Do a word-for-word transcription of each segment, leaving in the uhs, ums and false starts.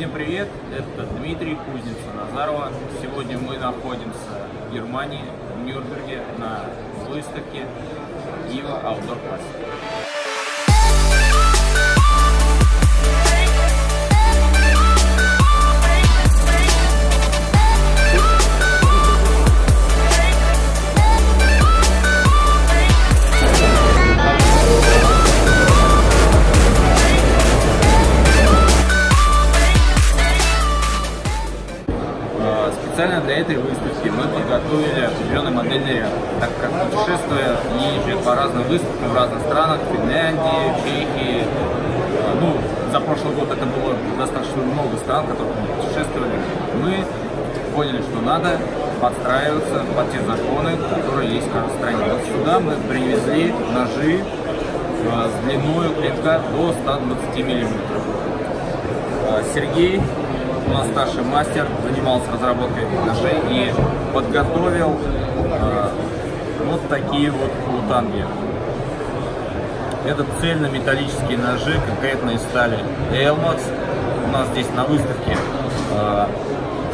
Всем привет, это Дмитрий, Кузница Назарова. Сегодня мы находимся в Германии, в Нюрнберге, на выставке ай дабл ю эй Outdoor Classic. Специально для этой выставки мы подготовили определенный модельный ряд, так как путешествуя езжу по разным выставкам в разных странах, Финляндии, Чехии, ну, за прошлый год это было достаточно много стран, которые мы путешествовали, мы поняли, что надо подстраиваться под те законы, которые есть в каждой стране. Вот сюда мы привезли ножи с длиной клинка до ста двадцати миллиметров. Сергей, у нас старший мастер, занимался разработкой этих ножей и подготовил э, вот такие вот флутанги. Это цельнометаллические ножи, конкретно из стали Elmax. У нас здесь на выставке э,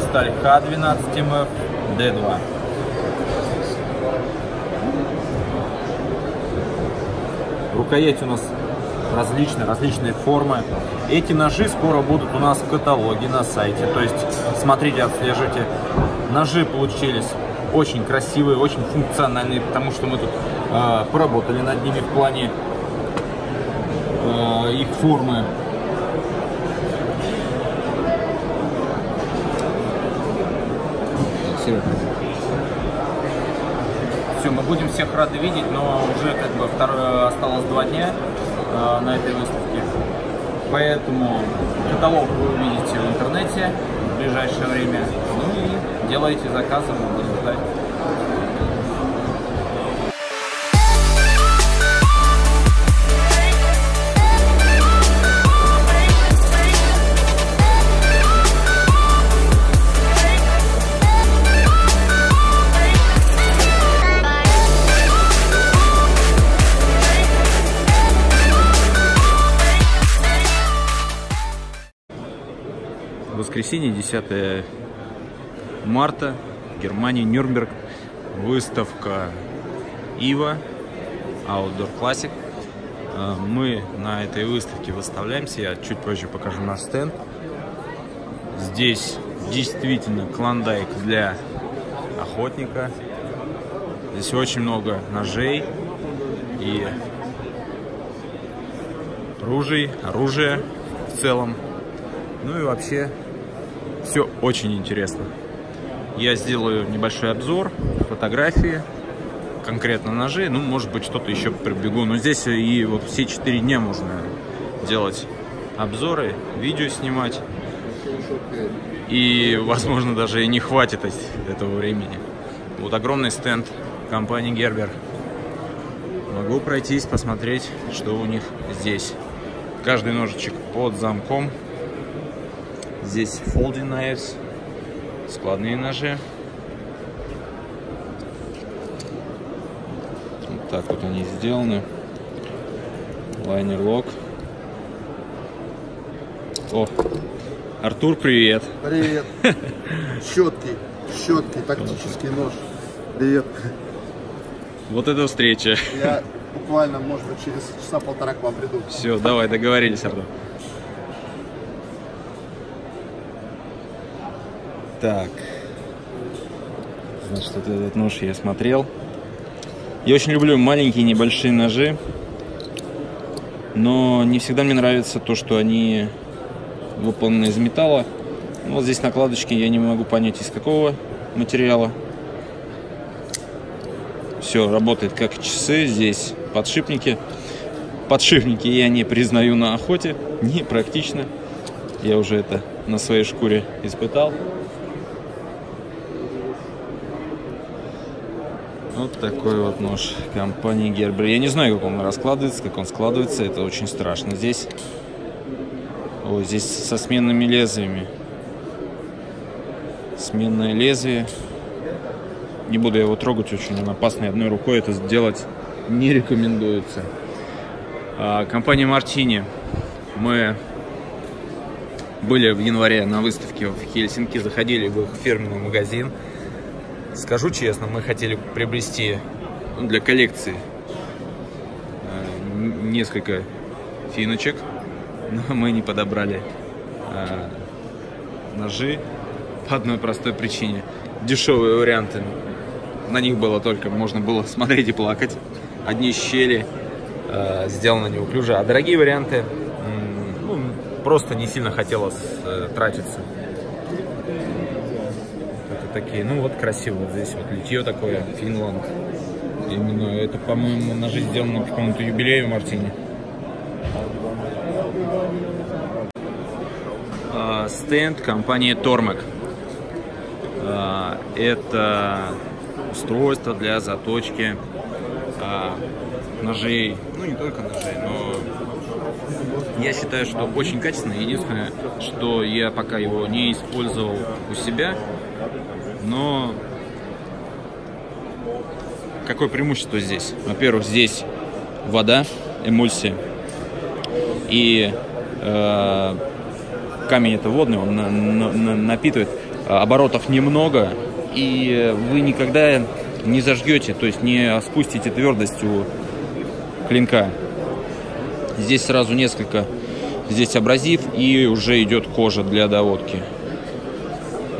сталь К двенадцать эм эф Д два. Рукоять у нас различные, различные формы. Эти ножи скоро будут у нас в каталоге на сайте, то есть смотрите, отслеживайте. Ножи получились очень красивые, очень функциональные, потому что мы тут э, поработали над ними в плане э, их формы. Все, мы будем всех рады видеть, но уже как бы второе, осталось два дня э, на этой выставке. Поэтому каталог вы увидите в интернете в ближайшее время. Ну и делайте заказы, мы будем ждать. Воскресенье, десятое марта, Германия, Нюрнберг, выставка ай дабл ю эй Outdoor Classic. Мы на этой выставке выставляемся, я чуть позже покажу наш стенд. Здесь действительно клондайк для охотника. Здесь очень много ножей и ружей, оружия в целом. Ну и вообще все очень интересно. Я сделаю небольшой обзор, фотографии, конкретно ножи, ну, может быть, что-то еще прибегу. Но здесь и вот все четыре дня можно делать обзоры, видео снимать. И, возможно, даже и не хватит этого времени. Вот огромный стенд компании Gerber. Могу пройтись, посмотреть, что у них здесь. Каждый ножичек под замком. Здесь folding knives, складные ножи. Вот так вот они сделаны. Liner lock. О, Артур, привет. Привет. Щеткий, щеткий, тактический нож. Привет. Вот это встреча. Я буквально, может быть, через часа полтора к вам приду. Все, давай, договорились, Артур. Так, значит, вот этот нож я смотрел. Я очень люблю маленькие небольшие ножи, но не всегда мне нравится то, что они выполнены из металла. Ну, вот здесь накладочки, я не могу понять, из какого материала. Все работает как часы, здесь подшипники. Подшипники я не признаю на охоте, не практично. Я уже это на своей шкуре испытал. Вот такой вот нож компании Gerber. Я не знаю, как он раскладывается, как он складывается. Это очень страшно. Здесь, ой, здесь со сменными лезвиями. Сменное лезвие. Не буду его трогать, очень он опасный. Одной рукой это сделать не рекомендуется. Компания Мартини. Мы были в январе на выставке в Хельсинки, заходили в их фирменный магазин. Скажу честно, мы хотели приобрести для коллекции несколько финочек, но мы не подобрали ножи по одной простой причине. Дешевые варианты, на них было только, можно было смотреть и плакать. Одни щели, сделаны неуклюже, а дорогие варианты, ну, просто не сильно хотелось тратиться. Это такие, ну вот красиво, вот здесь вот литье такое, Финланд. Именно это, по-моему, ножи сделаны к какому-то юбилею Мартини. Стенд компании Тормак. Это устройство для заточки ножей. Ну, не только ножей, но я считаю, что очень качественно. Единственное, что я пока его не использовал у себя, но какое преимущество здесь? Во-первых, здесь вода, эмульсия и э, камень это водный, он на, на, на, напитывает. Оборотов немного, и вы никогда не зажгете, то есть не спустите твердость у клинка. Здесь сразу несколько, здесь абразив и уже идет кожа для доводки.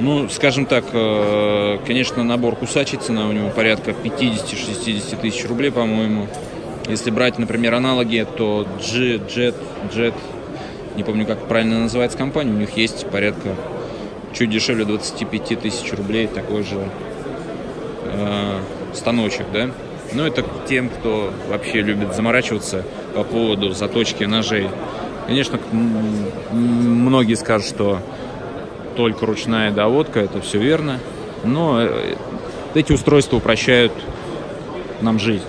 Ну, скажем так, конечно, набор кусачей, цена у него порядка пятидесяти-шестидесяти тысяч рублей, по-моему. Если брать, например, аналоги, то G Jet, Jet, не помню, как правильно называется компания, у них есть порядка чуть дешевле двадцати пяти тысяч рублей такой же э, станочек, да. Но это тем, кто вообще любит заморачиваться по поводу заточки ножей. Конечно, многие скажут, что только ручная доводка, это все верно, но эти устройства упрощают нам жизнь.